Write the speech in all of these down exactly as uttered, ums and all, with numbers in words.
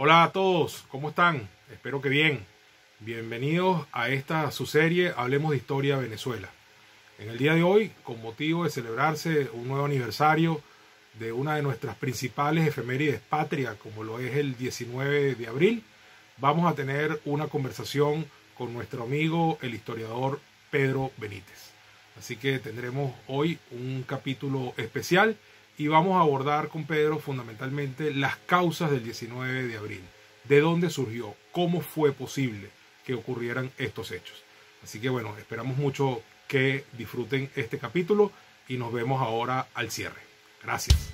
Hola a todos, ¿cómo están? Espero que bien. Bienvenidos a esta su serie Hablemos de Historia Venezuela. En el día de hoy, con motivo de celebrarse un nuevo aniversario de una de nuestras principales efemérides patrias, como lo es el diecinueve de abril, vamos a tener una conversación con nuestro amigo, el historiador Pedro Benítez. Así que tendremos hoy un capítulo especial y vamos a abordar con Pedro fundamentalmente las causas del diecinueve de abril. De dónde surgió, cómo fue posible que ocurrieran estos hechos. Así que bueno, esperamos mucho que disfruten este capítulo y nos vemos ahora al cierre. Gracias.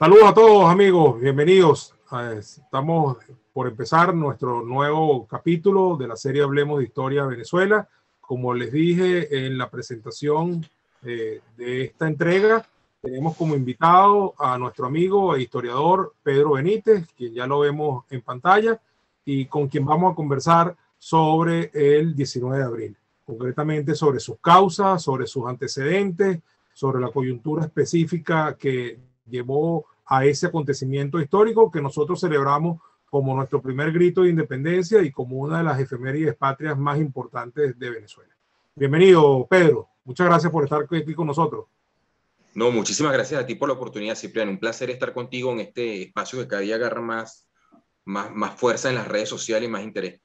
Saludos a todos, amigos, bienvenidos. Estamos por empezar nuestro nuevo capítulo de la serie Hablemos de Historia Venezuela. Como les dije en la presentación eh, de esta entrega, tenemos como invitado a nuestro amigo e historiador Pedro Benítez, quien ya lo vemos en pantalla, y con quien vamos a conversar sobre el diecinueve de abril, concretamente sobre sus causas, sobre sus antecedentes, sobre la coyuntura específica que llevó a ese acontecimiento histórico que nosotros celebramos como nuestro primer grito de independencia y como una de las efemérides patrias más importantes de Venezuela. Bienvenido, Pedro. Muchas gracias por estar aquí con nosotros. No, muchísimas gracias a ti por la oportunidad, Cipriano. Un placer estar contigo en este espacio que cada día agarra más, más, más fuerza en las redes sociales y más interés.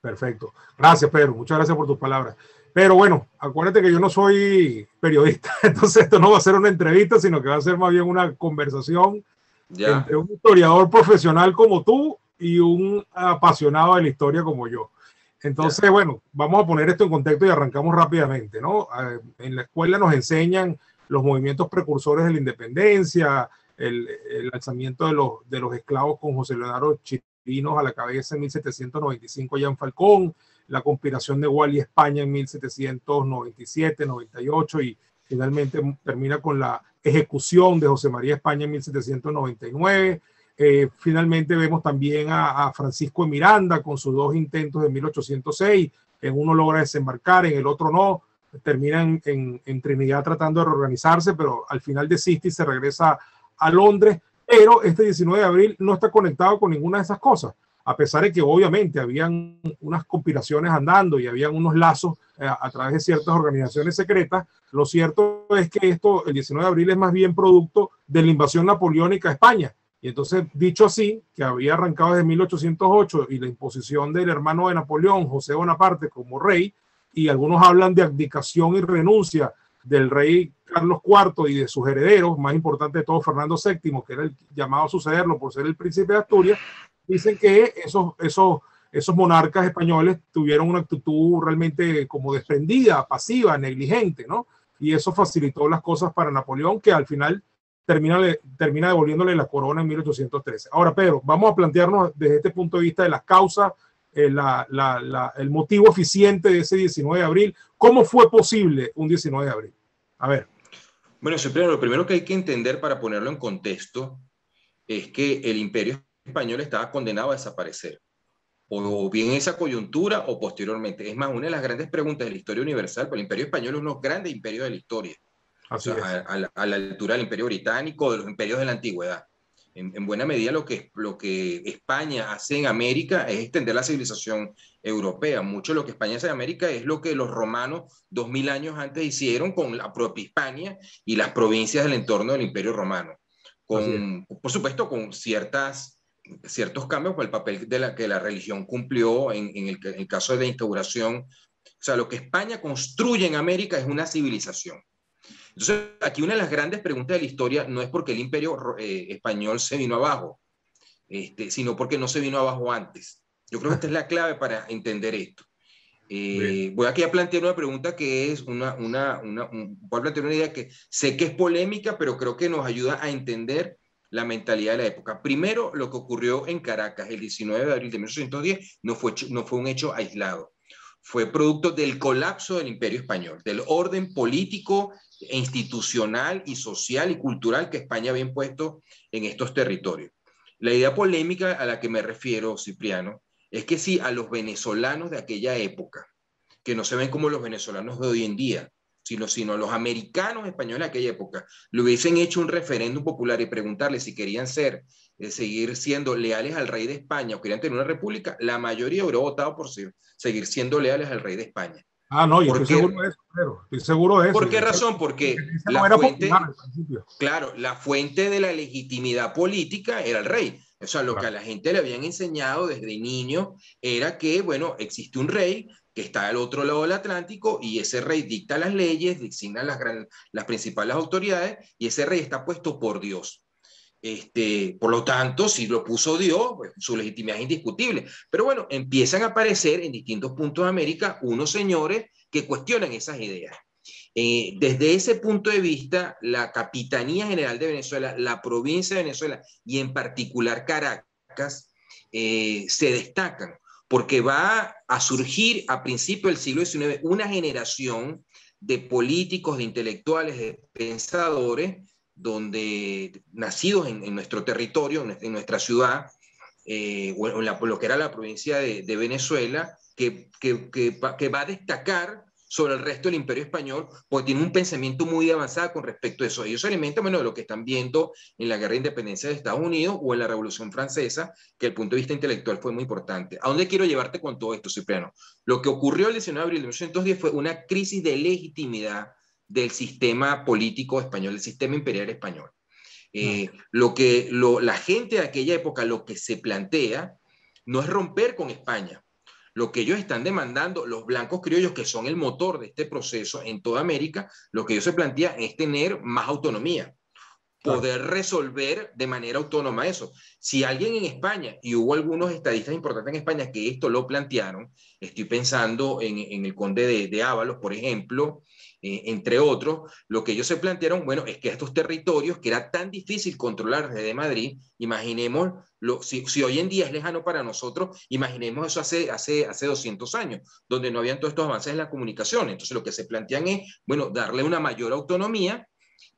Perfecto. Gracias, Pedro. Muchas gracias por tus palabras. Pero bueno, acuérdate que yo no soy periodista, entonces esto no va a ser una entrevista, sino que va a ser más bien una conversación ya entre un historiador profesional como tú y un apasionado de la historia como yo. Entonces, yeah. bueno, vamos a poner esto en contexto y arrancamos rápidamente, ¿no? En la escuela nos enseñan los movimientos precursores de la independencia, el, el alzamiento de los, de los esclavos con José Leonardo Chirinos a la cabeza en mil setecientos noventa y cinco allá en Falcón, la conspiración de Nueva España en mil setecientos noventa y siete, noventa y ocho y finalmente termina con la ejecución de José María España en mil setecientos noventa y nueve. Eh, finalmente vemos también a, a Francisco Miranda con sus dos intentos de mil ochocientos seis, en uno logra desembarcar, en el otro no, termina en, en, en Trinidad tratando de reorganizarse, pero al final desiste y se regresa a Londres. Pero este diecinueve de abril no está conectado con ninguna de esas cosas, a pesar de que obviamente habían unas conspiraciones andando y habían unos lazos a, a través de ciertas organizaciones secretas. Lo cierto es que esto, el diecinueve de abril, es más bien producto de la invasión napoleónica a España. Y entonces, dicho así, que había arrancado desde mil ochocientos ocho y la imposición del hermano de Napoleón, José Bonaparte, como rey, y algunos hablan de abdicación y renuncia del rey Carlos cuarto y de sus herederos, más importante de todo Fernando séptimo, que era el llamado a sucederlo por ser el príncipe de Asturias. Dicen que esos, esos, esos monarcas españoles tuvieron una actitud realmente como desprendida, pasiva, negligente, ¿no? Y eso facilitó las cosas para Napoleón, que al final termina, termina devolviéndole la corona en mil ochocientos trece. Ahora, Pedro, vamos a plantearnos desde este punto de vista de las causas, eh, la, la, la, el motivo eficiente de ese diecinueve de abril. ¿Cóé fue posible un diecinueve de abril? A ver. Bueno, Cipriano, lo primero que hay que entender para ponerlo en contexto es que el imperio español estaba condenado a desaparecer, o bien esa coyuntura o posteriormente. Es más, una de las grandes preguntas de la historia universal, pero el imperio español es uno de los grandes imperios de la historia. Así, o sea, a, a, la, a la altura del imperio británico, de los imperios de la antigüedad. En, en buena medida lo que, lo que España hace en América es extender la civilización europea. Mucho de lo que España hace en América es lo que los romanos dos mil años antes hicieron con la propia Hispania y las provincias del entorno del imperio romano. Con, por supuesto, con ciertas... ciertos cambios con el papel de la que la religión cumplió en, en, el, en el caso de instauración. O sea, lo que España construye en América es una civilización. Entonces, aquí una de las grandes preguntas de la historia no es porque el imperio eh, español se vino abajo, este, sino porque no se vino abajo antes. Yo creo que esta es la clave para entender esto. Eh, voy aquí a plantear una pregunta que es una, una, una, un, voy a plantear una idea que sé que es polémica, pero creo que nos ayuda a entender la mentalidad de la época. Primero, lo que ocurrió en Caracas el diecinueve de abril de mil ochocientos diez no fue, no fue un hecho aislado. Fue producto del colapso del imperio español, del orden político, institucional y social y cultural que España había impuesto en estos territorios. La idea polémica a la que me refiero, Cipriano, es que si a los venezolanos de aquella época, que no se ven como los venezolanos de hoy en día, sino, sino a los americanos españoles de aquella época, le hubiesen hecho un referéndum popular y preguntarle si querían ser, eh, seguir siendo leales al rey de España o querían tener una república, la mayoría hubiera votado por ser, seguir siendo leales al rey de España. Ah, no, yo estoy seguro de eso, Pedro, estoy seguro de eso. ¿Por qué razón? Porque la fuente, claro, la fuente de la legitimidad política era el rey. O sea, lo claro. que a la gente le habían enseñado desde niño era que, bueno, existe un rey que está al otro lado del Atlántico y ese rey dicta las leyes, designa las, gran, las principales autoridades y ese rey está puesto por Dios. Este, por lo tanto, si lo puso Dios, pues su legitimidad es indiscutible. Pero bueno, empiezan a aparecer en distintos puntos de América unos señores que cuestionan esas ideas. Eh, desde ese punto de vista, la Capitanía General de Venezuela, la provincia de Venezuela y en particular Caracas, eh, se destacan porque va a surgir a principios del siglo diecinueve una generación de políticos, de intelectuales, de pensadores donde nacidos en, en nuestro territorio, en nuestra ciudad, eh, o en la, lo que era la provincia de, de Venezuela, que, que, que, que va a destacar sobre el resto del imperio español, porque tiene un pensamiento muy avanzado con respecto a eso. Ellos se alimentan, bueno, de lo que están viendo en la Guerra de Independencia de Estados Unidos o en la Revolución Francesa, que desde el punto de vista intelectual fue muy importante. ¿A dónde quiero llevarte con todo esto, Cipriano? Lo que ocurrió el diecinueve de abril de mil novecientos diez fue una crisis de legitimidad del sistema político español, del sistema imperial español. Eh, no. Lo que lo, la gente de aquella época, lo que se plantea, no es romper con España. Lo que ellos están demandando, los blancos criollos, que son el motor de este proceso en toda América, lo que ellos se plantean es tener más autonomía, poder no. resolver de manera autónoma eso. Si alguien en España, y hubo algunos estadistas importantes en España que esto lo plantearon, estoy pensando en, en el conde de, de Ávalos, por ejemplo, entre otros, lo que ellos se plantearon, bueno, es que estos territorios que era tan difícil controlar desde Madrid, imaginemos, lo, si, si hoy en día es lejano para nosotros, imaginemos eso hace, hace, hace doscientos años, donde no habían todos estos avances en la comunicación. Entonces lo que se plantean es, bueno, darle una mayor autonomía,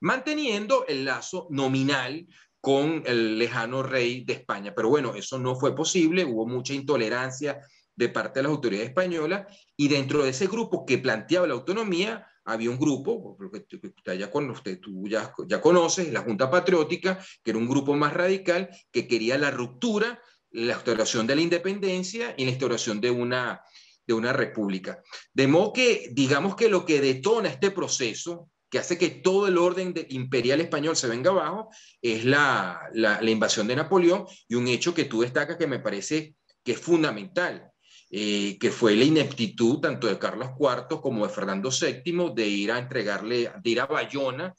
manteniendo el lazo nominal con el lejano rey de España. Pero bueno, eso no fue posible, hubo mucha intolerancia de parte de las autoridades españolas, y dentro de ese grupo que planteaba la autonomía, había un grupo, que usted ya, usted, tú ya, ya conoces, la Junta Patriótica, que era un grupo más radical, que quería la ruptura, la instauración de la independencia y la instauración de una, de una república. De modo que, digamos que lo que detona este proceso, que hace que todo el orden de, imperial español se venga abajo, es la, la, la invasión de Napoleón, y un hecho que tú destacas que me parece que es fundamental. Eh, que fue la ineptitud tanto de Carlos cuarto como de Fernando séptimo de ir a entregarle, de ir a Bayona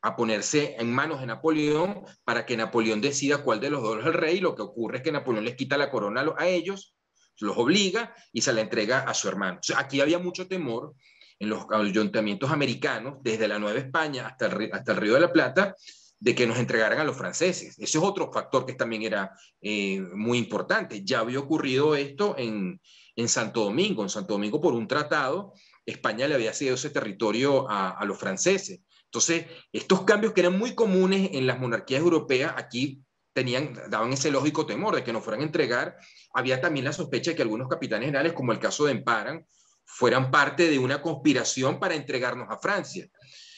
a ponerse en manos de Napoleón para que Napoleón decida cuál de los dos es el rey. Lo que ocurre es que Napoleón les quita la corona a ellos, los obliga y se la entrega a su hermano. O sea, aquí había mucho temor en los ayuntamientos americanos, desde la Nueva España hasta el, hasta el Río de la Plata, de que nos entregaran a los franceses. Ese es otro factor que también era eh, muy importante. Ya había ocurrido esto en, en Santo Domingo. En Santo Domingo, por un tratado, España le había cedido ese territorio a, a los franceses. Entonces, estos cambios que eran muy comunes en las monarquías europeas, aquí tenían, daban ese lógico temor de que nos fueran a entregar. Había también la sospecha de que algunos capitanes generales, como el caso de Emparan, fueran parte de una conspiración para entregarnos a Francia.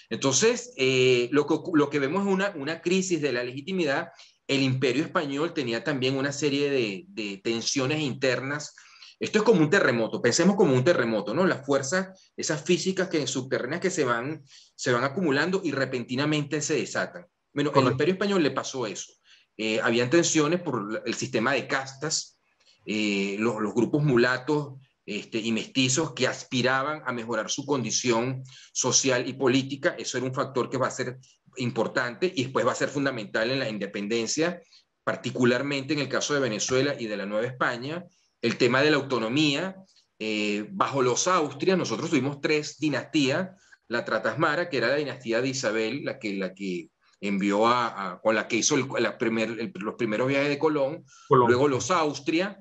Entonces, eh, lo, que, lo que vemos es una, una crisis de la legitimidad. El imperio español tenía también una serie de, de tensiones internas. Esto es como un terremoto, pensemos como un terremoto, ¿no? Las fuerzas, esas físicas que, subterráneas que se van, se van acumulando y repentinamente se desatan. Bueno, al imperio español le pasó eso. Eh, habían tensiones por el sistema de castas, eh, los, los grupos mulatos, Este, y mestizos que aspiraban a mejorar su condición social y política. Eso era un factor que va a ser importante y después va a ser fundamental en la independencia, particularmente en el caso de Venezuela y de la Nueva España. El tema de la autonomía, eh, bajo los Austrias, nosotros tuvimos tres dinastías, la Tratasmara, que era la dinastía de Isabel, la que, la que envió a, a, con la que hizo el, la primer, el, los primeros viajes de Colón, Colón. Luego los Austrias,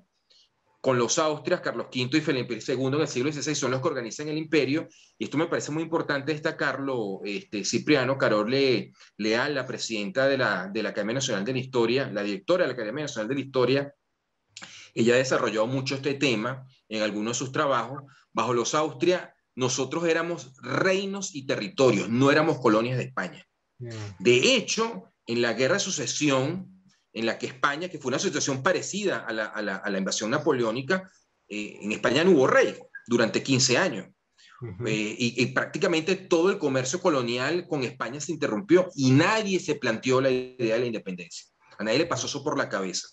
con los Austrias, Carlos quinto y Felipe segundo en el siglo dieciséis, son los que organizan el imperio, y esto me parece muy importante destacarlo. este, Cipriano Carol Le, Leal, la presidenta de la, de la Academia Nacional de la Historia, la directora de la Academia Nacional de la Historia, ella ha desarrollado mucho este tema en algunos de sus trabajos. Bajo los Austrias, nosotros éramos reinos y territorios, no éramos colonias de España. De hecho, en la Guerra de Sucesión, en la que España, que fue una situación parecida a la, a la, a la invasión napoleónica, eh, en España no hubo rey durante quince años. Uh-huh. eh, y, y prácticamente todo el comercio colonial con España se interrumpió y nadie se planteó la idea de la independencia. A nadie le pasó eso por la cabeza.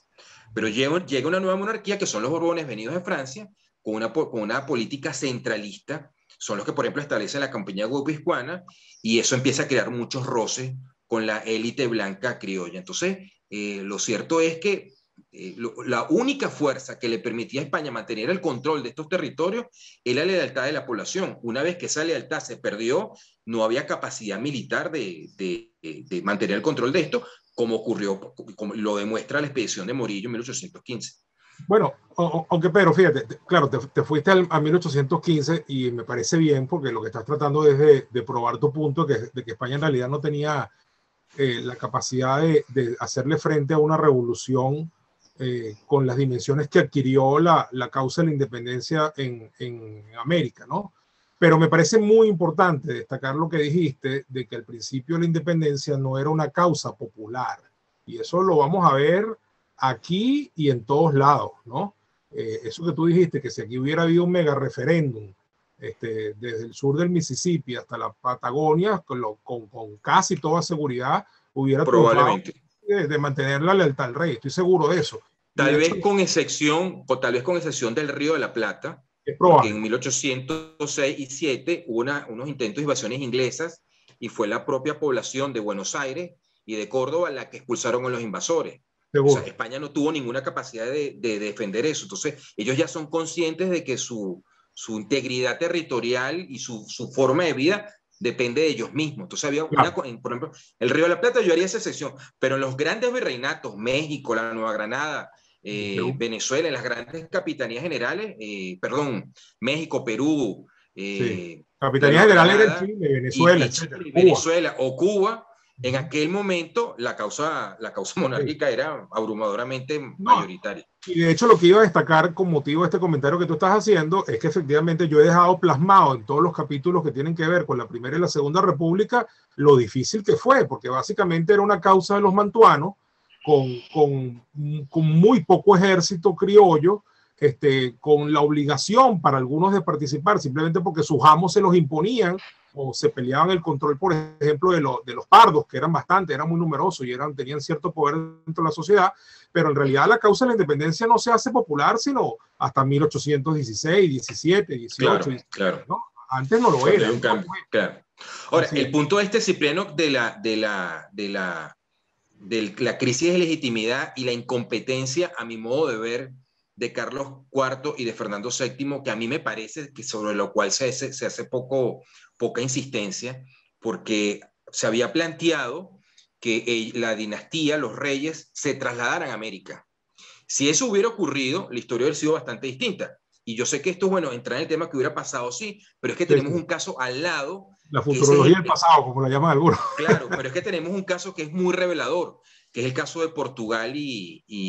Pero llega, llega una nueva monarquía, que son los Borbones venidos de Francia, con una, con una política centralista. Son los que, por ejemplo, establecen la Compañía Guipuzcoana, y eso empieza a crear muchos roces con la élite blanca criolla. Entonces, Eh, lo cierto es que eh, lo, la única fuerza que le permitía a España mantener el control de estos territorios era la lealtad de la población. Una vez que esa lealtad se perdió, no había capacidad militar de, de, de mantener el control de esto, como ocurrió, como lo demuestra la expedición de Morillo en mil ochocientos quince. Bueno, aunque Pedro, fíjate, claro, te, te fuiste al, a mil ochocientos quince, y me parece bien, porque lo que estás tratando es de, de probar tu punto, que, de que España en realidad no tenía... Eh, la capacidad de, de hacerle frente a una revolución eh, con las dimensiones que adquirió la, la causa de la independencia en, en América, ¿no? Pero me parece muy importante destacar lo que dijiste, de que al principio la independencia no era una causa popular, y eso lo vamos a ver aquí y en todos lados, ¿no? Eh, eso que tú dijiste, que si aquí hubiera habido un mega referéndum, Este, desde el sur del Mississippi hasta la Patagonia, con, lo, con, con casi toda seguridad hubiera probablemente de, de mantener la lealtad al rey, estoy seguro de eso. Tal vez con excepción, o tal vez con excepción del Río de la Plata, que en mil ochocientos seis y siete hubo una, unos intentos de invasiones inglesas, y fue la propia población de Buenos Aires y de Córdoba la que expulsaron a los invasores. O sea, España no tuvo ninguna capacidad de, de defender eso. Entonces ellos ya son conscientes de que su su integridad territorial y su, su forma de vida depende de ellos mismos. Entonces había una, por ejemplo, el Río de la Plata, yo haría esa excepción, pero en los grandes virreinatos, México, la Nueva Granada, eh, sí. Venezuela, en las grandes capitanías generales, eh, perdón, México, Perú, eh, sí. Capitanías generales de Chile, Venezuela, y, y, y Venezuela o Cuba, en aquel momento la causa, la causa monárquica sí. era abrumadoramente no. mayoritaria. Y de hecho, lo que iba a destacar con motivo de este comentario que tú estás haciendo es que efectivamente yo he dejado plasmado en todos los capítulos que tienen que ver con la Primera y la Segunda República lo difícil que fue, porque básicamente era una causa de los mantuanos con, con, con muy poco ejército criollo, este, con la obligación para algunos de participar simplemente porque sus amos se los imponían o se peleaban el control, por ejemplo, de, lo, de los pardos, que eran bastante, eran muy numerosos y eran, tenían cierto poder dentro de la sociedad, pero en realidad la causa de la independencia no se hace popular sino hasta mil ochocientos dieciséis, diecisiete, dieciocho. Claro, diecisiete, claro. ¿No? Antes no lo era. Cambio, no. Claro. Ahora, así el es. Punto este, Cipriano, de la, de, la, de, la, de la crisis de legitimidad y la incompetencia, a mi modo de ver, de Carlos cuarto y de Fernando séptimo, que a mí me parece que sobre lo cual se hace, se hace poco, poca insistencia, porque se había planteado que la dinastía, los reyes, se trasladaran a América. Si eso hubiera ocurrido, la historia hubiera sido bastante distinta. Y yo sé que esto, bueno, entrar en el tema que hubiera pasado, sí, pero es que tenemos sí. un caso al lado. La futurología del pasado, como la llaman algunos. Claro, pero es que tenemos un caso que es muy revelador, que es el caso de Portugal y... y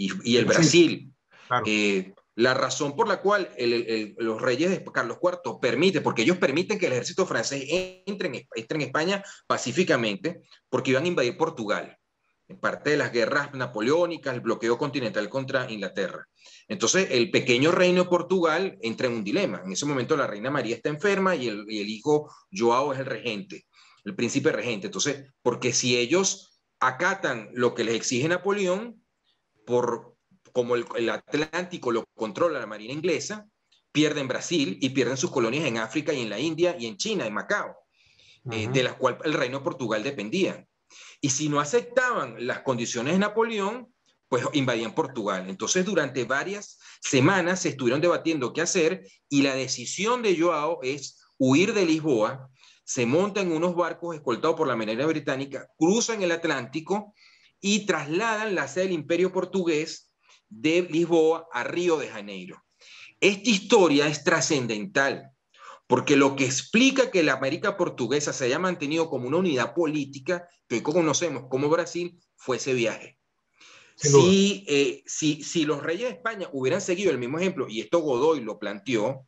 Y, y el Brasil. Sí, claro. eh, la razón por la cual el, el, el, los reyes de Carlos cuarto permiten, porque ellos permiten que el ejército francés entre en, entre en España pacíficamente, porque iban a invadir Portugal, en parte de las guerras napoleónicas, el bloqueo continental contra Inglaterra. Entonces, el pequeño reino de Portugal entra en un dilema. En ese momento la reina María está enferma y el, y el hijo Joao es el regente, el príncipe regente. Entonces, porque si ellos acatan lo que les exige Napoleón, Por, como el, el Atlántico lo controla la marina inglesa, pierden Brasil y pierden sus colonias en África y en la India y en China, en Macao, eh, de las cuales el reino de Portugal dependía. Y si no aceptaban las condiciones de Napoleón, pues invadían Portugal. Entonces, durante varias semanas se estuvieron debatiendo qué hacer, y la decisión de Joao es huir de Lisboa. Se montan unos barcos escoltados por la marina británica, cruzan el Atlántico y trasladan la sede del Imperio Portugués de Lisboa a Río de Janeiro. Esta historia es trascendental, porque lo que explica que la América portuguesa se haya mantenido como una unidad política que hoy conocemos como Brasil fue ese viaje. Si, eh, si, si los reyes de España hubieran seguido el mismo ejemplo, y esto Godoy lo planteó,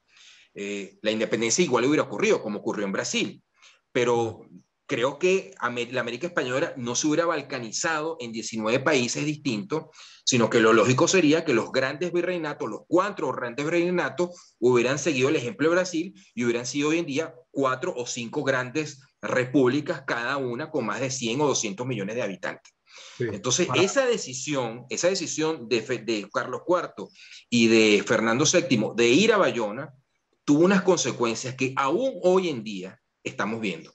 eh, la independencia igual hubiera ocurrido, como ocurrió en Brasil. Pero creo que la América española no se hubiera balcanizado en diecinueve países distintos, sino que lo lógico sería que los grandes virreinatos, los cuatro grandes virreinatos, hubieran seguido el ejemplo de Brasil y hubieran sido hoy en día cuatro o cinco grandes repúblicas, cada una con más de cien o doscientos millones de habitantes. Sí, Entonces, para... esa decisión, esa decisión de, de Carlos cuarto y de Fernando séptimo de ir a Bayona tuvo unas consecuencias que aún hoy en día estamos viendo.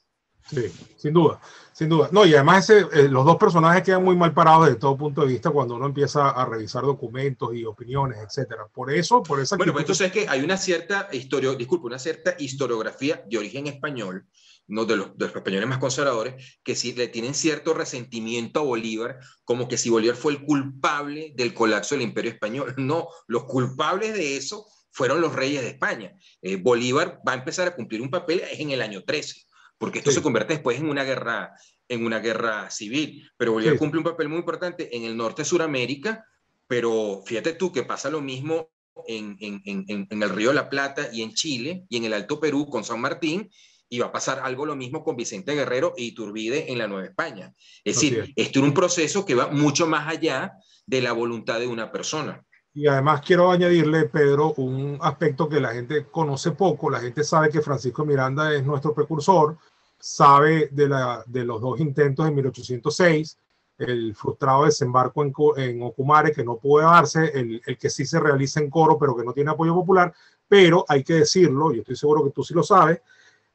Sí, sin duda, sin duda. No, y además ese, eh, los dos personajes quedan muy mal parados desde todo punto de vista cuando uno empieza a revisar documentos y opiniones, etcétera. Por eso, por esa... Bueno, pues entonces es que hay una cierta historia, disculpe, una cierta historiografía de origen español, no de los, de los españoles más conservadores, que sí le tienen cierto resentimiento a Bolívar, como que si Bolívar fue el culpable del colapso del Imperio Español. No, los culpables de eso fueron los reyes de España. Eh, Bolívar va a empezar a cumplir un papel en el año trece. Porque esto sí se convierte después en una guerra, en una guerra civil. Pero Bolívar sí cumple un papel muy importante en el norte de Sudamérica, pero fíjate tú que pasa lo mismo en, en, en, en el Río de la Plata y en Chile, y en el Alto Perú con San Martín, y va a pasar algo lo mismo con Vicente Guerrero e Iturbide en la Nueva España. Es Así decir, es. esto es un proceso que va mucho más allá de la voluntad de una persona. Y además quiero añadirle, Pedro, un aspecto que la gente conoce poco. La gente sabe que Francisco Miranda es nuestro precursor, sabe de, la, de los dos intentos en mil ochocientos seis, el frustrado desembarco en, en Ocumare, que no pudo darse, el, el que sí se realiza en Coro, pero que no tiene apoyo popular. Pero hay que decirlo, y estoy seguro que tú sí lo sabes,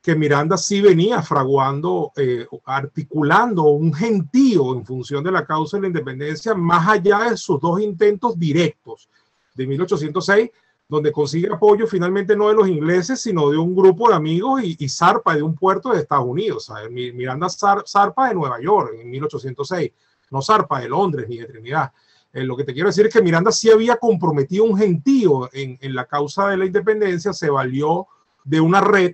que Miranda sí venía fraguando, eh, articulando un gentío en función de la causa de la independencia, más allá de sus dos intentos directos de mil ochocientos seis, donde consigue apoyo finalmente no de los ingleses, sino de un grupo de amigos y, y zarpa de un puerto de Estados Unidos. ¿Sabes? Miranda zar, zarpa de Nueva York en mil ochocientos seis, no zarpa de Londres ni de Trinidad. Eh, lo que te quiero decir es que Miranda sí había comprometido un gentío en, en la causa de la independencia, se valió de una red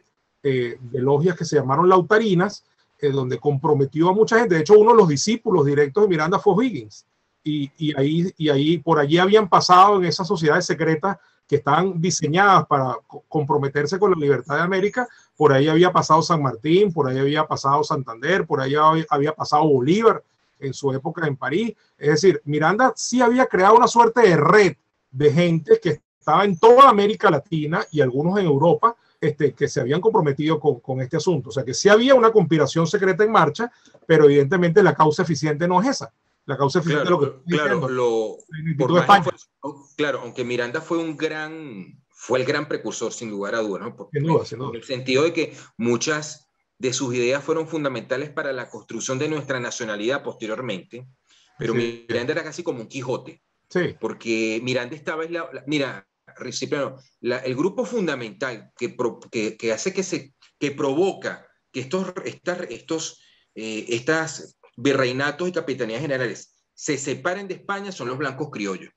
Eh, de logias que se llamaron lautarinas, eh, donde comprometió a mucha gente. De hecho, uno de los discípulos directos de Miranda fue Higgins, y, y, ahí, y ahí por allí habían pasado en esas sociedades secretas que estaban diseñadas para co comprometerse con la libertad de América. Por ahí había pasado San Martín, por ahí había pasado Santander, por ahí había, había pasado Bolívar en su época en París. Es decir, Miranda sí había creado una suerte de red de gente que estaba en toda América Latina y algunos en Europa, Este, que se habían comprometido con, con este asunto. O sea, que sí había una conspiración secreta en marcha, pero evidentemente la causa eficiente no es esa. La causa eficiente claro, es lo que claro, lo, por fue, claro, aunque Miranda fue un gran, fue el gran precursor, sin lugar a dudas, ¿no? Porque, sin duda, sin duda. En el sentido de que muchas de sus ideas fueron fundamentales para la construcción de nuestra nacionalidad posteriormente, pero sí. Miranda era casi como un Quijote. Sí. Porque Miranda estaba en la... la mira, La, el grupo fundamental que, pro, que, que hace que se que provoca que estos, estas, estos eh, estas virreinatos y capitanías generales se separen de España son los blancos criollos.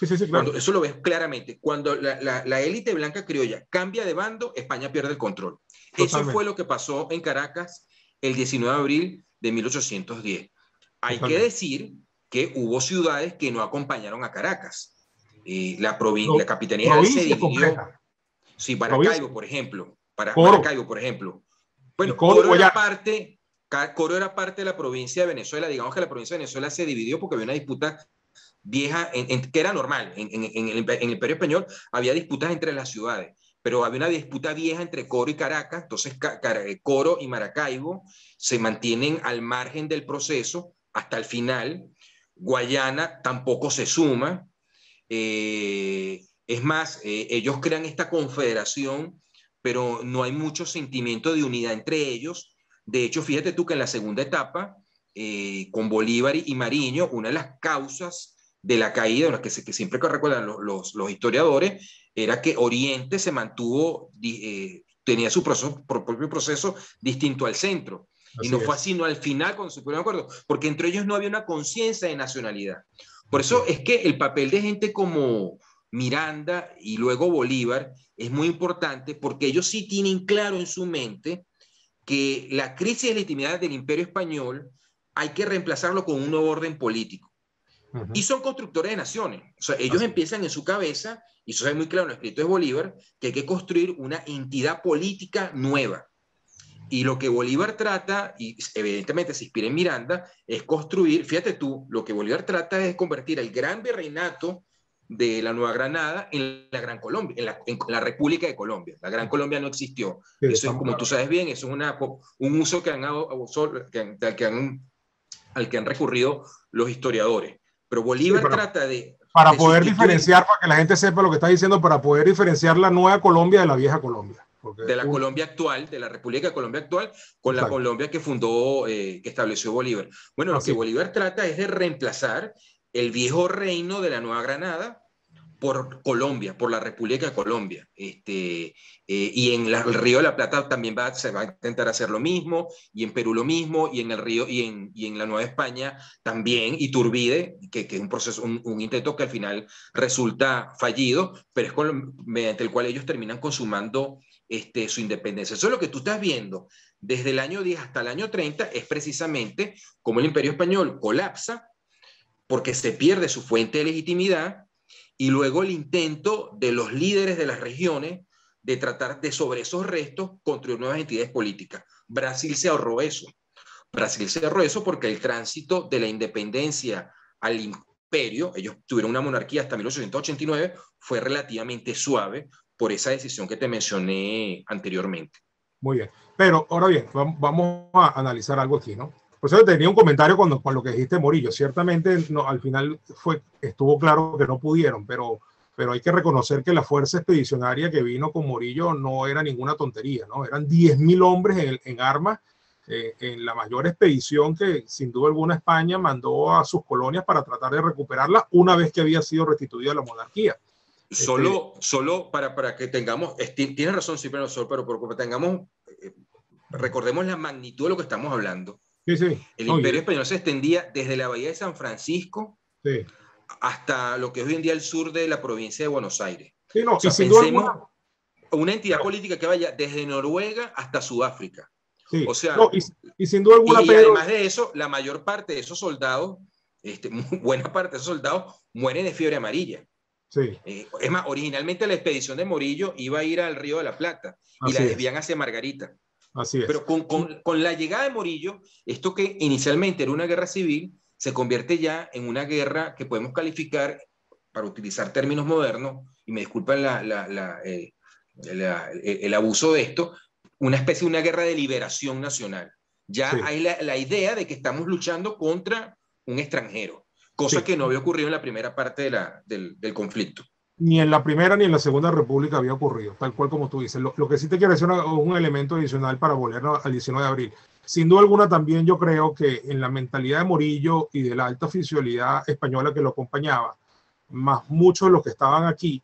Sí, sí, sí, claro. Cuando, eso lo ves claramente. Cuando la, la, la élite blanca criolla cambia de bando, España pierde el control. Totalmente. Eso fue lo que pasó en Caracas el diecinueve de abril de mil ochocientos diez. Hay Totalmente. que decir que hubo ciudades que no acompañaron a Caracas. Eh, la, no, la capitanía provincia se dividió. Sí, Maracaibo, por ejemplo. Para Coro. Maracaibo, por ejemplo. Bueno, Coro, Coro, era parte, Coro era parte de la provincia de Venezuela. Digamos que la provincia de Venezuela se dividió porque había una disputa vieja, en, en, que era normal. En, en, en, el, en el Imperio Español había disputas entre las ciudades, pero había una disputa vieja entre Coro y Caracas. Entonces, Car Car Coro y Maracaibo se mantienen al margen del proceso hasta el final. Guayana tampoco se suma. Eh, es más, eh, ellos crean esta confederación, pero no hay mucho sentimiento de unidad entre ellos. De hecho, fíjate tú que en la segunda etapa, eh, con Bolívar y Mariño, una de las causas de la caída, una que, se, que siempre recuerdan los, los, los historiadores, era que Oriente se mantuvo, eh, tenía su proceso, propio proceso distinto al centro. Así y no es. fue así, no al final, cuando se pusieron de acuerdo, porque entre ellos no había una conciencia de nacionalidad. Por eso es que el papel de gente como Miranda y luego Bolívar es muy importante, porque ellos sí tienen claro en su mente que la crisis de legitimidad del Imperio Español hay que reemplazarlo con un nuevo orden político. Uh-huh. Y son constructores de naciones. O sea, ellos Así. empiezan en su cabeza, y eso es muy claro en los escritos de Bolívar, que hay que construir una entidad política nueva. Y lo que Bolívar trata, y evidentemente se inspira en Miranda, es construir, fíjate tú, lo que Bolívar trata es convertir el gran virreinato de la Nueva Granada en la Gran Colombia, en la, en la República de Colombia. La Gran Colombia no existió. Sí, eso es, como tú sabes bien, eso es una, un uso que han, que han, que han, al que han recurrido los historiadores. Pero Bolívar sí, pero... trata de... Para poder diferenciar, para que la gente sepa lo que está diciendo, para poder diferenciar la nueva Colombia de la vieja Colombia. Porque de la un... Colombia actual, de la República de Colombia actual, con Exacto. la Colombia que fundó, eh, que estableció Bolívar. Bueno, Así. lo que Bolívar trata es de reemplazar el viejo reino de la Nueva Granada por Colombia, por la República de Colombia. Este, eh, y en la, el Río de la Plata también va, se va a intentar hacer lo mismo, y en Perú lo mismo, y en el Río, y en, y en la Nueva España también, Iturbide, que, que es un proceso, un, un intento que al final resulta fallido, pero es con, mediante el cual ellos terminan consumando este, su independencia. Eso es lo que tú estás viendo desde el año diez hasta el año treinta, es precisamente cómo el Imperio Español colapsa, porque se pierde su fuente de legitimidad, y luego el intento de los líderes de las regiones de tratar de, sobre esos restos, construir nuevas entidades políticas. Brasil se ahorró eso. Brasil se ahorró eso porque el tránsito de la independencia al imperio, ellos tuvieron una monarquía hasta mil ochocientos ochenta y nueve, fue relativamente suave por esa decisión que te mencioné anteriormente. Muy bien. Pero, ahora bien, vamos a analizar algo aquí, ¿no? Por eso tenía un comentario con, con lo que dijiste, Morillo. Ciertamente, no, al final fue, estuvo claro que no pudieron, pero, pero hay que reconocer que la fuerza expedicionaria que vino con Morillo no era ninguna tontería, ¿no? Eran diez mil hombres en, en armas, eh, en la mayor expedición que, sin duda alguna, España mandó a sus colonias para tratar de recuperarlas una vez que había sido restituida la monarquía. Solo, este, solo para, para que tengamos, tienes razón, sí, pero, pero, pero tengamos, eh, recordemos la magnitud de lo que estamos hablando. Sí, sí. El Oye. Imperio Español se extendía desde la bahía de San Francisco sí. hasta lo que es hoy en día el sur de la provincia de Buenos Aires. Sí, no, o sea, pensemos alguna... una entidad no. política que vaya desde Noruega hasta Sudáfrica. Sí. O sea, no, y, y sin duda alguna, y, Pedro... y además de eso, la mayor parte de esos soldados, este, buena parte de esos soldados, mueren de fiebre amarilla. Sí. Eh, es más, originalmente la expedición de Morillo iba a ir al Río de la Plata Así y la es. desvían hacia Margarita. Así es. Pero con, con, con la llegada de Morillo, esto que inicialmente era una guerra civil, se convierte ya en una guerra que podemos calificar, para utilizar términos modernos, y me disculpan la, la, la, eh, la, eh, el abuso de esto, una especie de una guerra de liberación nacional. Ya sí. hay la, la idea de que estamos luchando contra un extranjero, cosa sí. que no había ocurrido en la primera parte de la, del, del conflicto. Ni en la primera ni en la segunda república había ocurrido, tal cual como tú dices. Lo, lo que sí te quiero decir es un elemento adicional para volver al diecinueve de abril. Sin duda alguna también yo creo que en la mentalidad de Morillo y de la alta oficialidad española que lo acompañaba, más muchos de los que estaban aquí,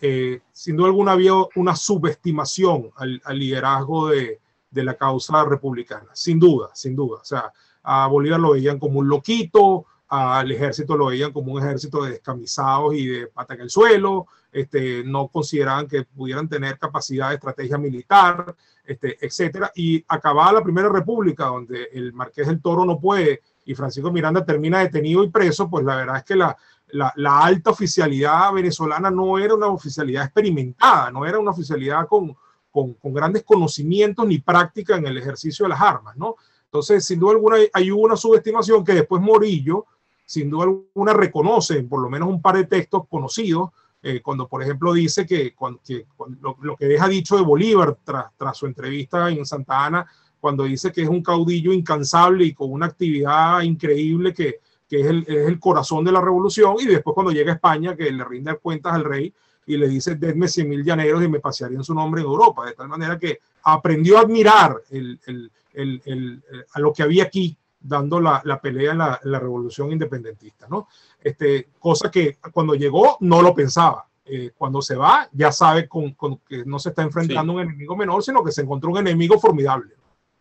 eh, sin duda alguna había una subestimación al, al liderazgo de, de la causa republicana. Sin duda, sin duda. O sea, a Bolívar lo veían como un loquito, al ejército lo veían como un ejército de descamisados y de pata en el suelo, este, no consideraban que pudieran tener capacidad de estrategia militar, este, etcétera. Y acababa la Primera República, donde el Marqués del Toro no puede y Francisco Miranda termina detenido y preso, pues la verdad es que la, la, la alta oficialidad venezolana no era una oficialidad experimentada, no era una oficialidad con, con, con grandes conocimientos ni práctica en el ejercicio de las armas, ¿no? Entonces, sin duda alguna, hay una subestimación que después Morillo, sin duda alguna, reconocen por lo menos un par de textos conocidos, eh, cuando por ejemplo dice que, cuando, que cuando, lo, lo que deja dicho de Bolívar tras, tras su entrevista en Santa Ana, cuando dice que es un caudillo incansable y con una actividad increíble que, que es, el, es el corazón de la revolución, y después cuando llega a España que le rinde cuentas al rey y le dice denme cien mil llaneros y me pasearé en su nombre en Europa, de tal manera que aprendió a admirar el, el, el, el, el, a lo que había aquí, dando la, la pelea en la, la revolución independentista, ¿no? Este, cosa que cuando llegó no lo pensaba. Eh, cuando se va ya sabe con, con que no se está enfrentando sí. a un enemigo menor, sino que se encontró un enemigo formidable.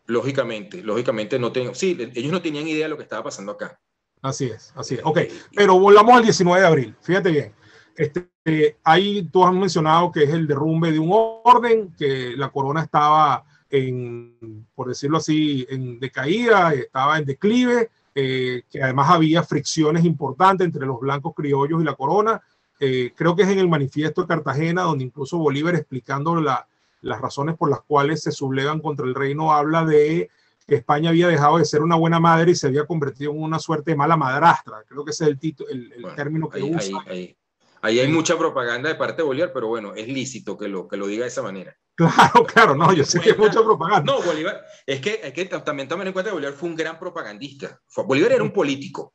Lógicamente, lógicamente no tengo, sí, ellos no tenían idea de lo que estaba pasando acá. Así es, así es. Ok, pero volvamos al diecinueve de abril. Fíjate bien. Este, eh, ahí tú has mencionado que es el derrumbe de un orden, que la corona estaba en, por decirlo así, en decaída, estaba en declive, eh, que además había fricciones importantes entre los blancos criollos y la corona. Eh, creo que es en el manifiesto de Cartagena, donde incluso Bolívar, explicando la, las razones por las cuales se sublevan contra el reino, habla de que España había dejado de ser una buena madre y se había convertido en una suerte de mala madrastra. Creo que ese es el, título, el, el bueno, término que ahí, usa. Ahí, ahí. Ahí hay mucha propaganda de parte de Bolívar, pero bueno, es lícito que lo, que lo diga de esa manera. Claro, claro, no, yo sé que hay mucha propaganda. No, Bolívar, es que, es que también tomen en cuenta que Bolívar fue un gran propagandista. Bolívar era un político.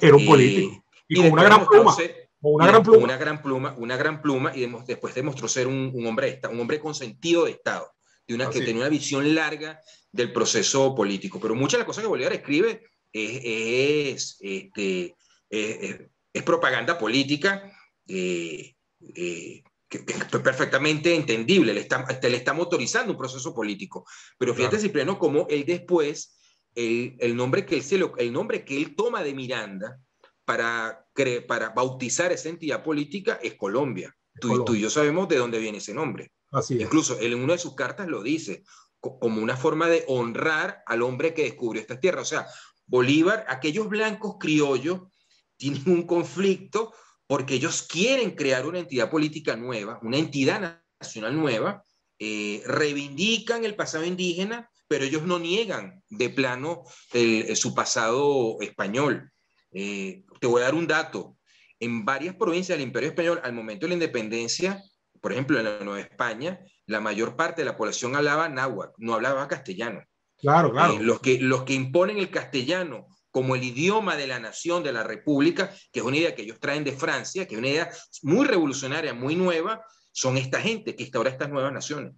Era un político. Eh, y, y con una gran pluma. Ser, con una gran pluma. Una gran pluma, una gran pluma, y después demostró ser un, un hombre un hombre con sentido de Estado, de una, que tenía una visión larga del proceso político. Pero muchas de las cosas que Bolívar escribe es, es, este, es, es, es propaganda política. Eh, eh, que, que es perfectamente entendible, le, está, le estamos autorizando un proceso político, pero fíjate, claro. Cipriano, como él después el, el, nombre que él se lo, el nombre que él toma de Miranda para, cre, para bautizar esa entidad política es Colombia. Es tú, Colombia. Tú y yo sabemos de dónde viene ese nombre. Así es. Incluso él en una de sus cartas lo dice como una forma de honrar al hombre que descubrió esta tierra. O sea, Bolívar, aquellos blancos criollos tienen un conflicto porque ellos quieren crear una entidad política nueva, una entidad nacional nueva, eh, reivindican el pasado indígena, pero ellos no niegan de plano el, su pasado español. Eh, te voy a dar un dato. En varias provincias del Imperio Español, al momento de la independencia, por ejemplo, en la Nueva España, la mayor parte de la población hablaba náhuatl, no hablaba castellano. Claro, claro. Eh, los, que, los que imponen el castellano como el idioma de la nación, de la república, que es una idea que ellos traen de Francia, que es una idea muy revolucionaria, muy nueva, son esta gente que instaura estas nuevas naciones.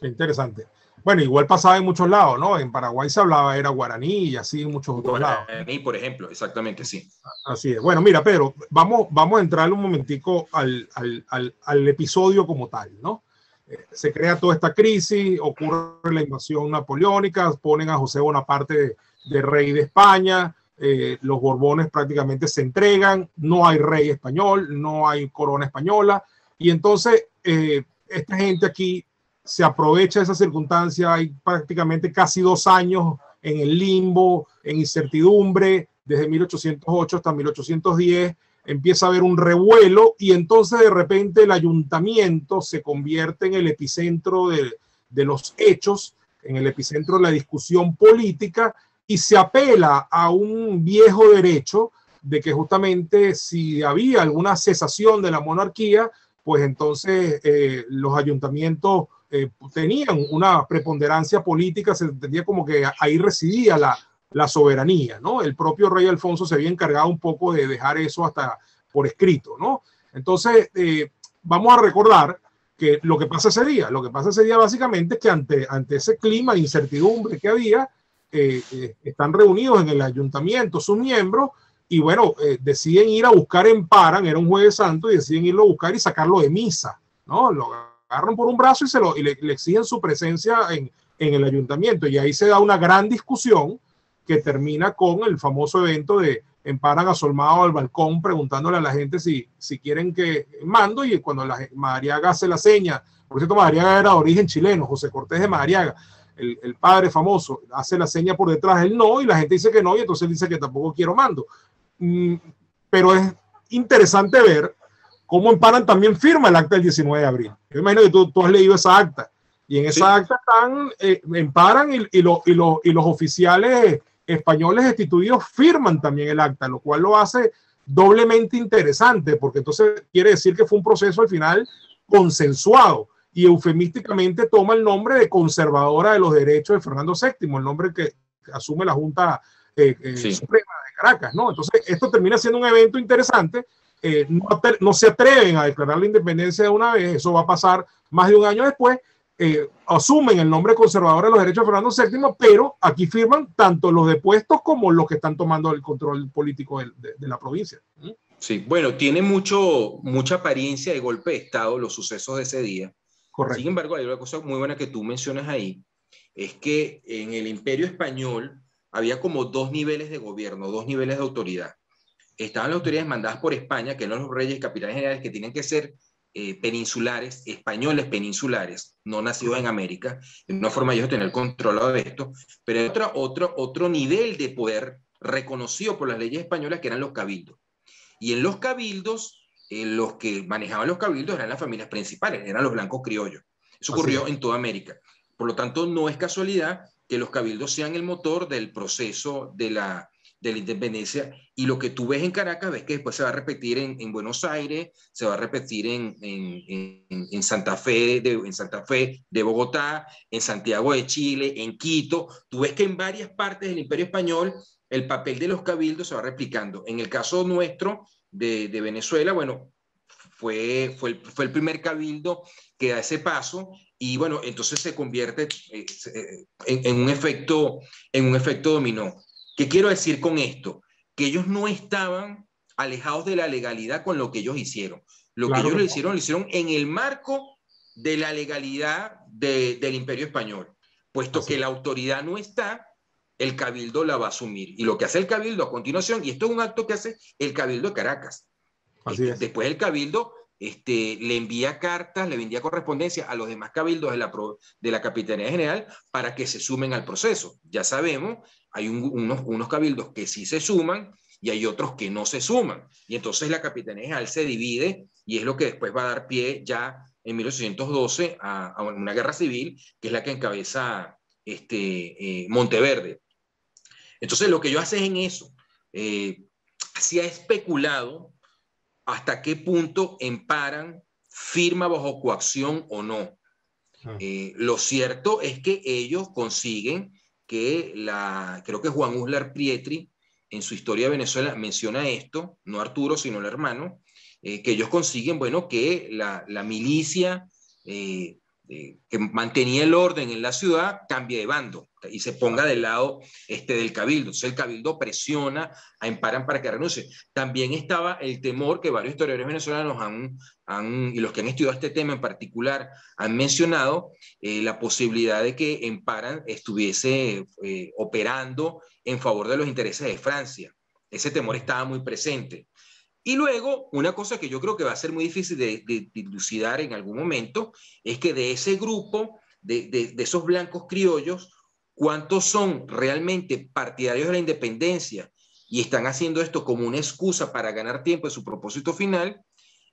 Qué interesante. Bueno, igual pasaba en muchos lados, ¿no? En Paraguay se hablaba, era guaraní y así en muchos otros lados. Guaraní, por ejemplo, exactamente, sí. Así es. Bueno, mira, Pedro, vamos, vamos a entrar un momentico al, al, al, al episodio como tal, ¿no? Se crea toda esta crisis, ocurre la invasión napoleónica, ponen a José Bonaparte de, de rey de España, eh, los Borbones prácticamente se entregan, no hay rey español, no hay corona española, y entonces eh, esta gente aquí se aprovecha de esa circunstancia, hay prácticamente casi dos años en el limbo, en incertidumbre, desde mil ochocientos ocho hasta mil ochocientos diez, empieza a haber un revuelo y entonces de repente el ayuntamiento se convierte en el epicentro de, de los hechos, en el epicentro de la discusión política, y se apela a un viejo derecho de que justamente si había alguna cesación de la monarquía, pues entonces eh, los ayuntamientos eh, tenían una preponderancia política, se entendía como que ahí residía la la soberanía, ¿no? El propio rey Alfonso se había encargado un poco de dejar eso hasta por escrito, ¿no? Entonces, eh, vamos a recordar que lo que pasa ese día, lo que pasa ese día básicamente es que ante, ante ese clima de incertidumbre que había, eh, eh, están reunidos en el ayuntamiento sus miembros y bueno, eh, deciden ir a buscar a Emparan, era un jueves santo, y deciden irlo a buscar y sacarlo de misa, ¿no? Lo agarran por un brazo y, se lo, y le, le exigen su presencia en, en el ayuntamiento y ahí se da una gran discusión que termina con el famoso evento de Emparan asolmado al balcón preguntándole a la gente si, si quieren que mando, y cuando la, Madariaga hace la seña, por cierto, Madariaga era de origen chileno, José Cortés de Madariaga, el, el padre famoso, hace la seña por detrás, él no, y la gente dice que no, y entonces él dice que tampoco quiero mando. Mm, pero es interesante ver cómo Emparan también firma el acta del diecinueve de abril. Yo imagino que tú, tú has leído esa acta, y en esa sí. acta están eh, Emparan y, y, lo, y, lo, y los oficiales españoles destituidos firman también el acta, lo cual lo hace doblemente interesante, porque entonces quiere decir que fue un proceso al final consensuado y eufemísticamente toma el nombre de conservadora de los derechos de Fernando séptimo, el nombre que asume la Junta eh, eh, sí. Suprema de Caracas, ¿no? Entonces esto termina siendo un evento interesante, eh, no, no se atreven a declarar la independencia de una vez, eso va a pasar más de un año después. Eh, asumen el nombre conservador de los derechos de Fernando séptimo, pero aquí firman tanto los depuestos como los que están tomando el control político de, de, de la provincia. Sí, bueno, tiene mucho, mucha apariencia de golpe de Estado los sucesos de ese día. Correcto. Sin embargo, hay una cosa muy buena que tú mencionas ahí, es que en el Imperio Español había como dos niveles de gobierno, dos niveles de autoridad. Estaban las autoridades mandadas por España, que eran los reyes y capitanes generales, que tenían que ser eh, peninsulares, españoles peninsulares, no nacidos en América, de una forma ellos tener controlado de esto, pero hay otro, otro, otro nivel de poder reconocido por las leyes españolas, que eran los cabildos. Y en los cabildos, eh, los que manejaban los cabildos eran las familias principales, eran los blancos criollos. Eso ocurrió en toda América. Por lo tanto, no es casualidad que los cabildos sean el motor del proceso de la, de la independencia, y lo que tú ves en Caracas, ves que después se va a repetir en, en Buenos Aires, se va a repetir en, en, en, en, Santa Fe de, en Santa Fe de Bogotá, en Santiago de Chile, en Quito. Tú ves que en varias partes del Imperio Español el papel de los cabildos se va replicando. En el caso nuestro de, de Venezuela, bueno, Fue, fue, el, fue el primer cabildo que da ese paso, y bueno, entonces se convierte en, en, un efecto, en un efecto dominó. ¿Qué quiero decir con esto? Que ellos no estaban alejados de la legalidad con lo que ellos hicieron. Lo claro que ellos que lo no. hicieron, lo hicieron en el marco de la legalidad de, del Imperio Español. Puesto Así. que la autoridad no está, el cabildo la va a asumir. Y lo que hace el cabildo a continuación, y esto es un acto que hace el cabildo de Caracas. Así es. Después el cabildo este, le envía cartas, le envía correspondencia a los demás cabildos de la, de la Capitanía General para que se sumen al proceso. Ya sabemos, hay un, unos, unos cabildos que sí se suman y hay otros que no se suman. Y entonces la Capitanía General se divide, y es lo que después va a dar pie ya en mil ochocientos doce a, a una guerra civil, que es la que encabeza este, eh, Monteverde. Entonces lo que ellos hacen en eso, eh, se ha especulado hasta qué punto Emparan firma bajo coacción o no. Ah. Eh, lo cierto es que ellos consiguen que la, creo que Juan Uslar Pietri, en su Historia de Venezuela, menciona esto, no Arturo, sino el hermano, eh, que ellos consiguen, bueno, que la, la milicia eh, eh, que mantenía el orden en la ciudad cambie de bando y se ponga del lado este, del cabildo. Entonces el cabildo presiona a Emparan para que renuncie. También estaba el temor que varios historiadores venezolanos han, han, y los que han estudiado este tema en particular, han mencionado eh, la posibilidad de que Emparan estuviese eh, operando en favor de los intereses de Francia. Ese temor estaba muy presente. Y luego, una cosa que yo creo que va a ser muy difícil de, de, de dilucidar en algún momento, es que de ese grupo, de, de, de esos blancos criollos, ¿cuántos son realmente partidarios de la independencia y están haciendo esto como una excusa para ganar tiempo de su propósito final?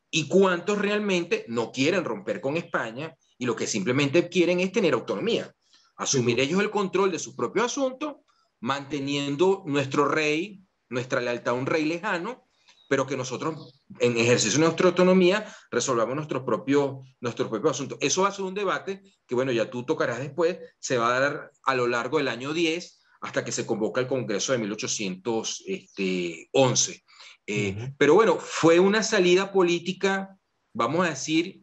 ¿Y cuántos realmente no quieren romper con España y lo que simplemente quieren es tener autonomía? Asumir ellos el control de sus propios asuntos, manteniendo nuestro rey, nuestra lealtad a un rey lejano, pero que nosotros, en ejercicio de nuestra autonomía, resolvamos nuestro propio, nuestro propio asunto. Eso va a ser un debate que, bueno, ya tú tocarás después, se va a dar a lo largo del año diez, hasta que se convoca el Congreso de mil ochocientos once. Eh, uh-huh. Pero bueno, fue una salida política, vamos a decir,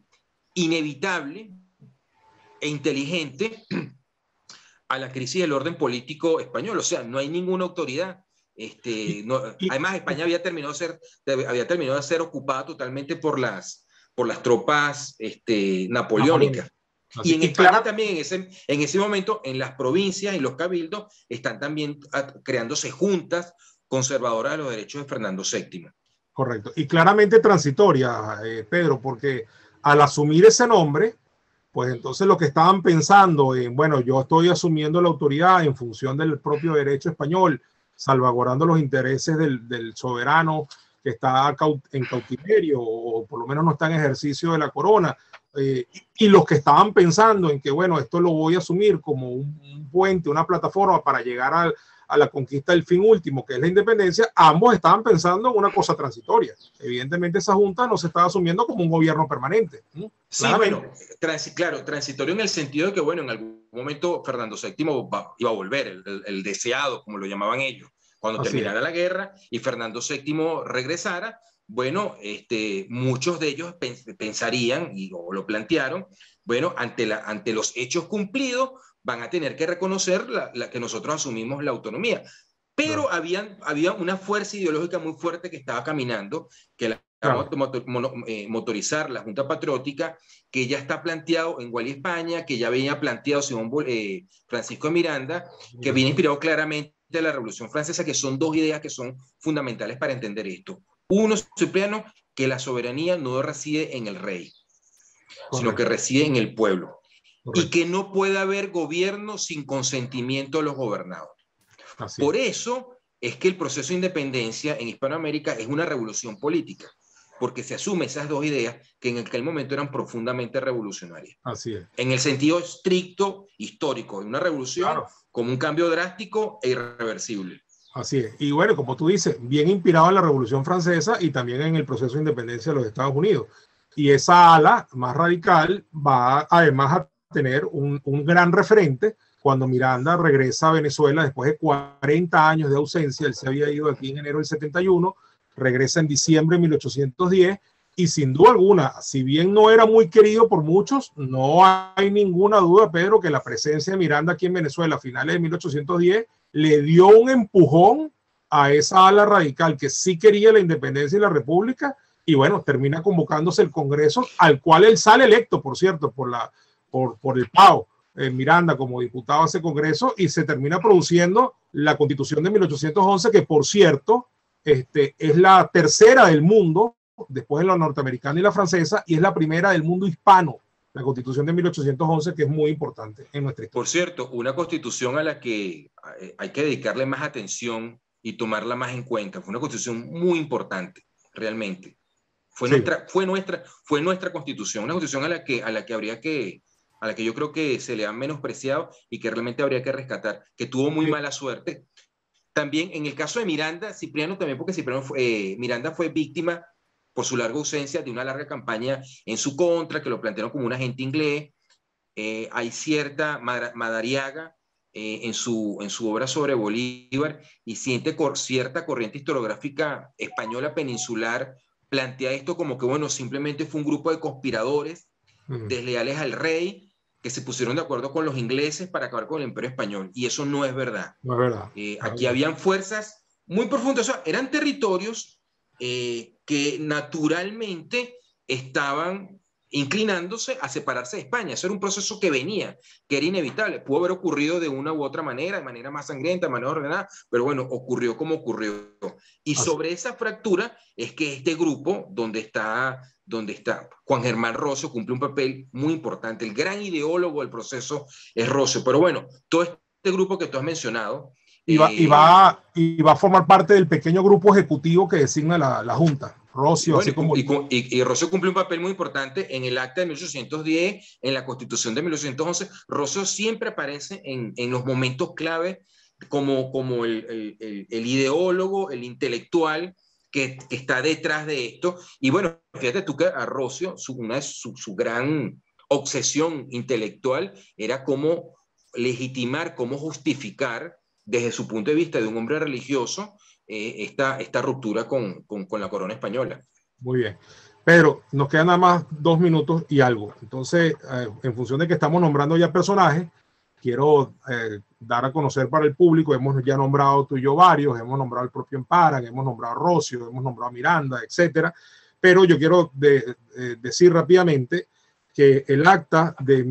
inevitable e inteligente a la crisis del orden político español. O sea, no hay ninguna autoridad. Este, no, además España había terminado de ser, había terminado de ser ocupada totalmente por las, por las tropas este, napoleónicas. Y en España claro. también en ese, en ese momento en las provincias, en los cabildos, están también creándose juntas conservadoras de los derechos de Fernando séptimo. Correcto, y claramente transitoria, eh, Pedro, porque al asumir ese nombre, pues entonces lo que estaban pensando en, bueno, yo estoy asumiendo la autoridad en función del propio derecho español, salvaguardando los intereses del, del soberano que está en cautiverio o por lo menos no está en ejercicio de la corona, eh, y, y los que estaban pensando en que bueno, esto lo voy a asumir como un, un puente, una plataforma para llegar a, a la conquista del fin último, que es la independencia, ambos estaban pensando en una cosa transitoria. Evidentemente esa junta no se estaba asumiendo como un gobierno permanente. ¿eh? Sí, Claramente. bueno, trans, claro, transitorio en el sentido de que bueno, en algún momento Fernando séptimo va, iba a volver, el, el, el deseado, como lo llamaban ellos, cuando Así terminara es. la guerra y Fernando séptimo regresara. Bueno, este, muchos de ellos pensarían, y o lo plantearon, bueno, ante, la, ante los hechos cumplidos van a tener que reconocer la, la que nosotros asumimos la autonomía. Pero no. habían, había una fuerza ideológica muy fuerte que estaba caminando, que la Claro. Motorizar la Junta Patriótica, que ya está planteado en Nueva España, que ya venía planteado según eh, Francisco Miranda, que viene inspirado claramente de la Revolución Francesa, que son dos ideas que son fundamentales para entender esto. Uno, Cipriano, que la soberanía no reside en el rey, correcto, sino que reside en el pueblo, correcto, y que no puede haber gobierno sin consentimiento de los gobernados. Así. Por eso es que el proceso de independencia en Hispanoamérica es una revolución política, porque se asume esas dos ideas que en aquel momento eran profundamente revolucionarias. Así es. En el sentido estricto histórico, una revolución, claro, como un cambio drástico e irreversible. Así es. Y bueno, como tú dices, bien inspirado en la Revolución Francesa y también en el proceso de independencia de los Estados Unidos. Y esa ala más radical va además a tener un, un gran referente cuando Miranda regresa a Venezuela después de cuarenta años de ausencia. Él se había ido aquí en enero del setenta y uno, regresa en diciembre de mil ochocientos diez, y sin duda alguna, si bien no era muy querido por muchos, no hay ninguna duda, Pedro, que la presencia de Miranda aquí en Venezuela a finales de mil ochocientos diez le dio un empujón a esa ala radical que sí quería la independencia y la república, y bueno, termina convocándose el Congreso, al cual él sale electo, por cierto, por, la, por, por el P A O. Miranda como diputado a ese Congreso, y se termina produciendo la Constitución de mil ochocientos once, que por cierto este, es la tercera del mundo, después de la norteamericana y la francesa, y es la primera del mundo hispano, la Constitución de mil ochocientos once, que es muy importante en nuestra historia. Por cierto, una Constitución a la que hay que dedicarle más atención y tomarla más en cuenta. Fue una Constitución muy importante, realmente. Fue, sí. nuestra, fue, nuestra, fue nuestra Constitución, una Constitución a la que, a la que habría que... a la que yo creo que se le han menospreciado y que realmente habría que rescatar, que tuvo muy mala suerte. También en el caso de Miranda, Cipriano también, porque Cipriano fue, eh, Miranda fue víctima por su larga ausencia de una larga campaña en su contra, que lo plantearon como un agente inglés. Eh, hay cierta Madariaga eh, en, su, en su obra sobre Bolívar, y siente cor cierta corriente historiográfica española peninsular, plantea esto como que, bueno, simplemente fue un grupo de conspiradores desleales al rey, que se pusieron de acuerdo con los ingleses para acabar con el imperio español, y eso no es verdad, no es verdad. Eh, no, aquí no. Habían fuerzas muy profundas, o sea, eran territorios eh, que naturalmente estaban inclinándose a separarse de España. Eso era un proceso que venía, que era inevitable, pudo haber ocurrido de una u otra manera, de manera más sangrienta, de manera ordenada, pero bueno, ocurrió como ocurrió, y así. Sobre esa fractura es que este grupo donde está donde está Juan Germán Roscio cumple un papel muy importante. El gran ideólogo del proceso es Roscio, pero bueno, todo este grupo que tú has mencionado y va, eh, y va, y va a formar parte del pequeño grupo ejecutivo que designa la, la Junta. Roscio, bueno, así como... y, y, y Roscio cumple un papel muy importante en el Acta de mil ochocientos diez, en la Constitución de mil ochocientos once. Roscio siempre aparece en, en los momentos clave como, como el, el, el ideólogo, el intelectual que, que está detrás de esto. Y bueno, fíjate tú que a Roscio su, una, su, su gran obsesión intelectual era cómo legitimar, cómo justificar desde su punto de vista de un hombre religioso eh, esta, esta ruptura con, con, con la corona española. Muy bien. Pedro, nos quedan nada más dos minutos y algo. Entonces, eh, en función de que estamos nombrando ya personajes, quiero eh, dar a conocer para el público, hemos ya nombrado tú y yo varios, hemos nombrado al propio Emparan, hemos nombrado a Roscio, hemos nombrado a Miranda, etcétera. Pero yo quiero de, eh, decir rápidamente que el acta de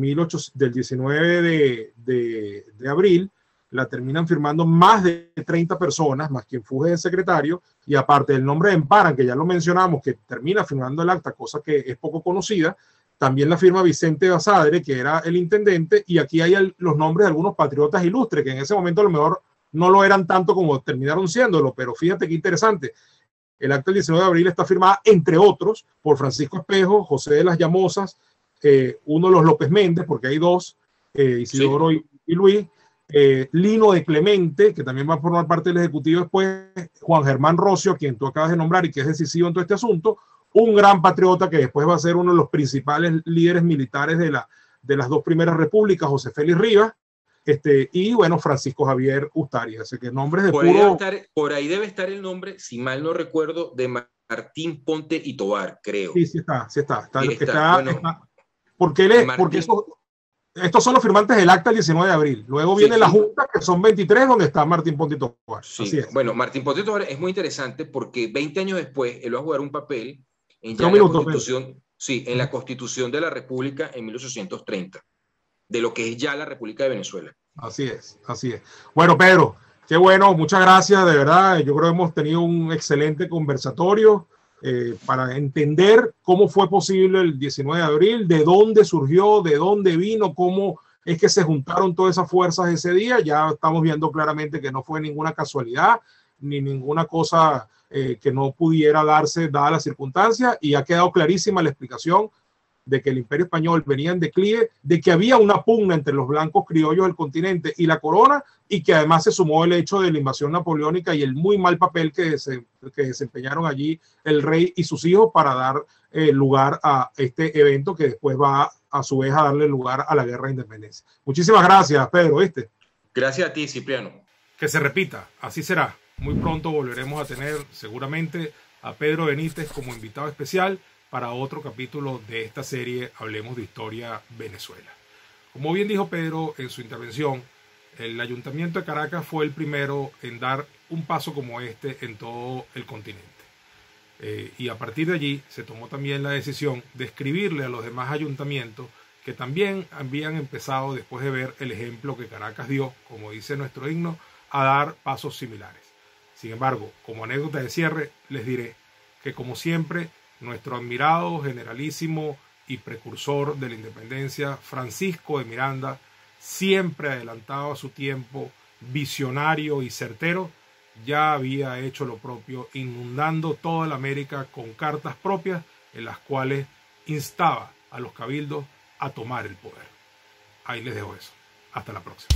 diecinueve de, de, de abril la terminan firmando más de treinta personas, más quien fuge de secretario, y aparte del nombre de Emparan, que ya lo mencionamos, que termina firmando el acta, cosa que es poco conocida, también la firma Vicente Basadre, que era el intendente, y aquí hay el, los nombres de algunos patriotas ilustres, que en ese momento a lo mejor no lo eran tanto como terminaron siéndolo, pero fíjate qué interesante. El acta del diecinueve de abril está firmada, entre otros, por Francisco Espejo, José de las Llamosas, eh, uno de los López Méndez, porque hay dos, eh, Isidoro sí. y, y Luis, Eh, Lino de Clemente, que también va a formar parte del Ejecutivo después, Juan Germán Roscio, quien tú acabas de nombrar y que es decisivo en todo este asunto, un gran patriota que después va a ser uno de los principales líderes militares de, la, de las dos primeras repúblicas, José Félix Rivas, este, y bueno, Francisco Javier Ustari, así que nombres de por, puro... ahí estar, por ahí debe estar el nombre, si mal no recuerdo, de Martín Ponte y Tobar, creo. Sí, sí está, sí está. está, sí está, está, bueno, está. Porque él es... Martín... Porque eso, estos son los firmantes del acta el diecinueve de abril. Luego sí, viene sí. la Junta, que son veintitrés, donde está Martín Ponte y Tobar. Sí. Así es. Bueno, Martín Ponte y Tobar es muy interesante porque veinte años después él va a jugar un papel en, ya en, la Constitución, sí, en la Constitución de la República en mil ochocientos treinta, de lo que es ya la República de Venezuela. Así es, así es. Bueno, Pedro, qué bueno, muchas gracias, de verdad. Yo creo que hemos tenido un excelente conversatorio eh, para entender cómo fue posible el diecinueve de abril, de dónde surgió, de dónde vino, cómo es que se juntaron todas esas fuerzas ese día. Ya estamos viendo claramente que no fue ninguna casualidad ni ninguna cosa eh, que no pudiera darse dadas las circunstancias, y ha quedado clarísima la explicación de que el Imperio Español venía en declive, de que había una pugna entre los blancos criollos del continente y la corona, y que además se sumó el hecho de la invasión napoleónica y el muy mal papel que, se, que desempeñaron allí el rey y sus hijos para dar eh, lugar a este evento que después va a su vez a darle lugar a la Guerra de Independencia. Muchísimas gracias, Pedro. ¿Viste? Gracias a ti, Cipriano. Que se repita, así será. Muy pronto volveremos a tener seguramente a Pedro Benítez como invitado especial para otro capítulo de esta serie Hablemos de Historia Venezuela. Como bien dijo Pedro en su intervención, el Ayuntamiento de Caracas fue el primero en dar un paso como este en todo el continente. Eh, y a partir de allí se tomó también la decisión de escribirle a los demás ayuntamientos que también habían empezado, después de ver el ejemplo que Caracas dio, como dice nuestro himno, a dar pasos similares. Sin embargo, como anécdota de cierre, les diré que, como siempre, nuestro admirado generalísimo y precursor de la independencia, Francisco de Miranda, siempre adelantado a su tiempo, visionario y certero, ya había hecho lo propio, inundando toda la América con cartas propias en las cuales instaba a los cabildos a tomar el poder. Ahí les dejo eso. Hasta la próxima.